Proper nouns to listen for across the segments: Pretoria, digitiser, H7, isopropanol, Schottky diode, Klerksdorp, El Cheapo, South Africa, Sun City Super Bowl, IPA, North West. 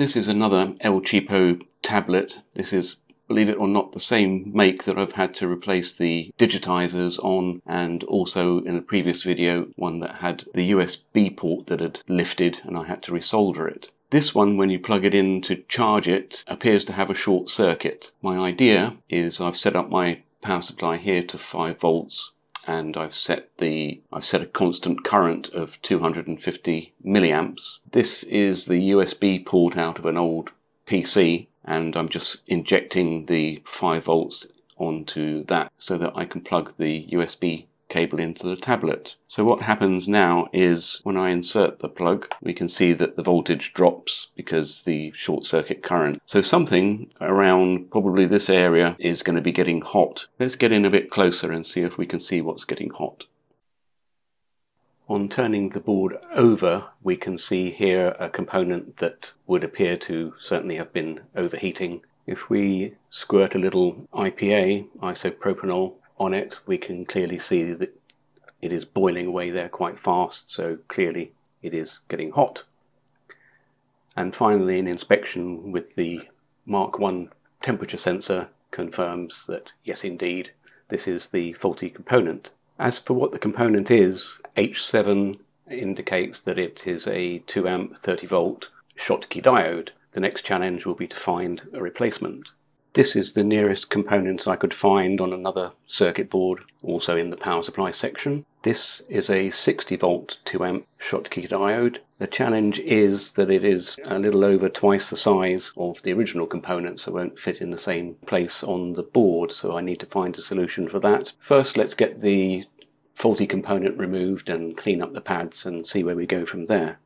This is another El Cheapo tablet. This is, believe it or not, the same make that I've had to replace the digitisers on, and also in a previous video one that had the USB port that had lifted and I had to resolder it. This one, when you plug it in to charge it, appears to have a short circuit. My idea is I've set up my power supply here to 5 volts, and I've set a constant current of 250 milliamps. This is the USB port out of an old PC, and I'm just injecting the 5 volts onto that so that I can plug the USB cable into the tablet. So what happens now is when I insert the plug, we can see that the voltage drops because the short circuit current. So something around probably this area is going to be getting hot. Let's get in a bit closer and see if we can see what's getting hot. On turning the board over, we can see here a component that would appear to certainly have been overheating. If we squirt a little IPA, isopropanol, on it, we can clearly see that it is boiling away there quite fast, so clearly it is getting hot. And finally, an inspection with the Mark 1 temperature sensor confirms that yes, indeed, this is the faulty component. As for what the component is, H7 indicates that it is a 2 amp 30 volt Schottky diode. The next challenge will be to find a replacement. This is the nearest component I could find on another circuit board, also in the power supply section. This is a 60 volt 2 amp Schottky diode. The challenge is that it is a little over twice the size of the original component, so it won't fit in the same place on the board, so I need to find a solution for that. First, let's get the faulty component removed and clean up the pads and see where we go from there.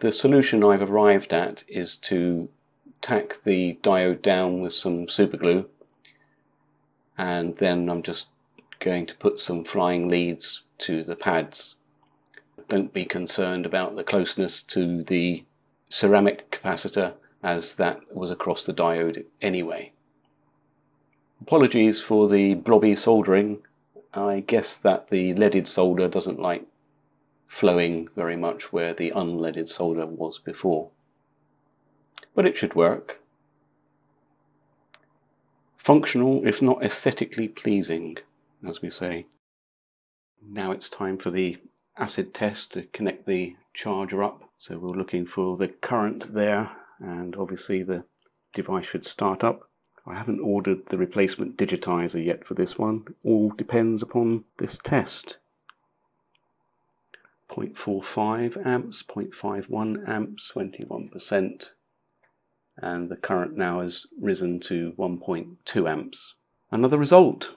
The solution I've arrived at is to tack the diode down with some super glue, and then I'm just going to put some flying leads to the pads. Don't be concerned about the closeness to the ceramic capacitor, as that was across the diode anyway. Apologies for the blobby soldering. I guess that the leaded solder doesn't like flowing very much where the unleaded solder was before. But it should work. Functional, if not aesthetically pleasing, as we say. Now it's time for the acid test to connect the charger up. So we're looking for the current there, and obviously the device should start up. I haven't ordered the replacement digitiser yet for this one. It all depends upon this test. 0.45 amps, 0.51 amps, 21%. And the current now has risen to 1.2 amps. Another result.